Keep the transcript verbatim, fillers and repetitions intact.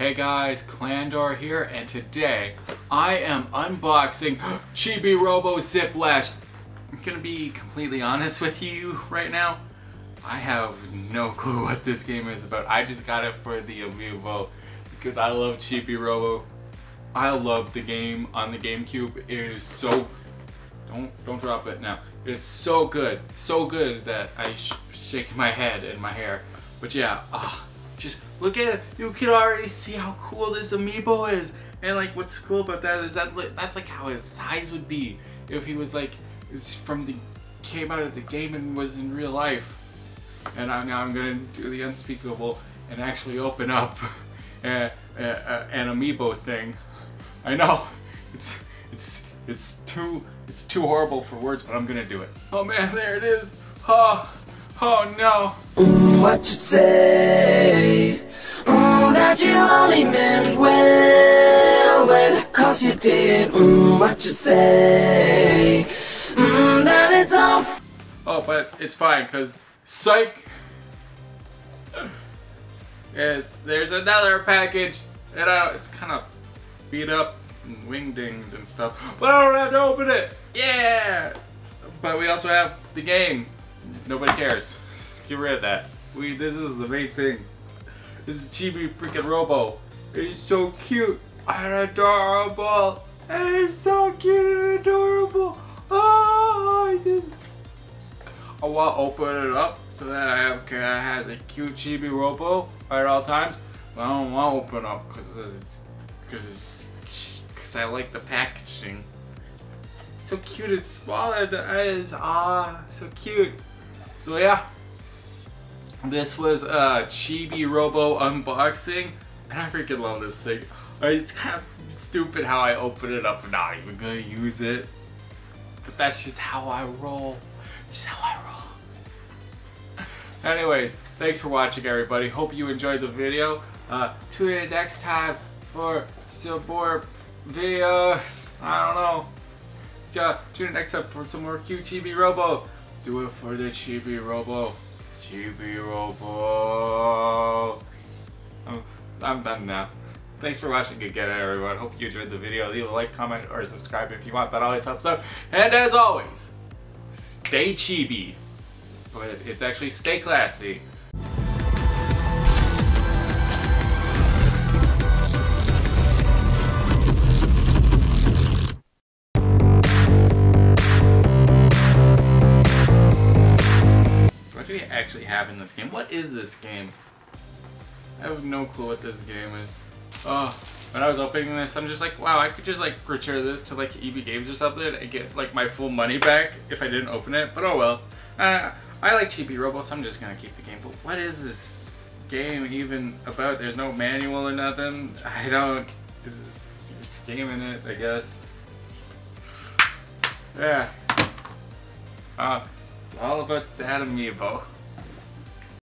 Hey guys, Clandor here, and today I am unboxing Chibi-Robo Zip Lash. I'm gonna be completely honest with you right now. I have no clue what this game is about. I just got it for the amiibo because I love Chibi-Robo. I love the game on the GameCube. It is so... Don't, don't drop it now. It is so good, so good that I sh shake my head and my hair. But yeah, uh, just look at it. You can already see how cool this amiibo is. And like, what's cool about that is that that's like how his size would be if he was like from the came out of the game and was in real life. And I, now I'm gonna do the unspeakable and actually open up a, a, a, an amiibo thing. I know it's it's it's too it's too horrible for words, but I'm gonna do it. Oh man, there it is. Oh. Oh no! Mm, what you say? Mm, that you only meant well, well, cause you did. Mm, what you say? Mm, that it's off. Oh, but it's fine, cause psych. It, there's another package, and I don't, it's kind of beat up and wing-dinged and stuff, but I don't have to open it. Yeah. But we also have the game. Nobody cares. Just get rid of that. We this is the main thing. This is Chibi freaking Robo. It is so cute and adorable. It is so cute and adorable. Oh, I just I want to open it up so that I have can I have a cute Chibi Robo at all times. But I don't want to open up because this because because I like the packaging. So cute, it's smaller. That is ah, so cute. So yeah, this was a Chibi-Robo unboxing, and I freaking love this thing. It's kind of stupid how I open it up and not even gonna use it, but that's just how I roll. Just how I roll. Anyways, thanks for watching, everybody. Hope you enjoyed the video. Uh, tune in next time for some more videos. I don't know. Uh, tune in next time for some more cute Chibi-Robo. Do it for the Chibi-Robo. Chibi-Robo. I'm, I'm done now. Thanks for watching again, everyone. Hope you enjoyed the video. Leave a like, comment, or subscribe if you want. That always helps out. And as always, stay chibi. But it's actually stay classy. Actually have in this game. What is this game? I have no clue what this game is. Oh, when I was opening this, I'm just like, wow, I could just like return this to like E B Games or something and get like my full money back if I didn't open it, but oh well. Uh, I like Chibi-Robo, so I'm just gonna keep the game, but what is this game even about? There's no manual or nothing. I don't... It's, it's a game in it, I guess. Yeah. Uh, it's all about that amiibo.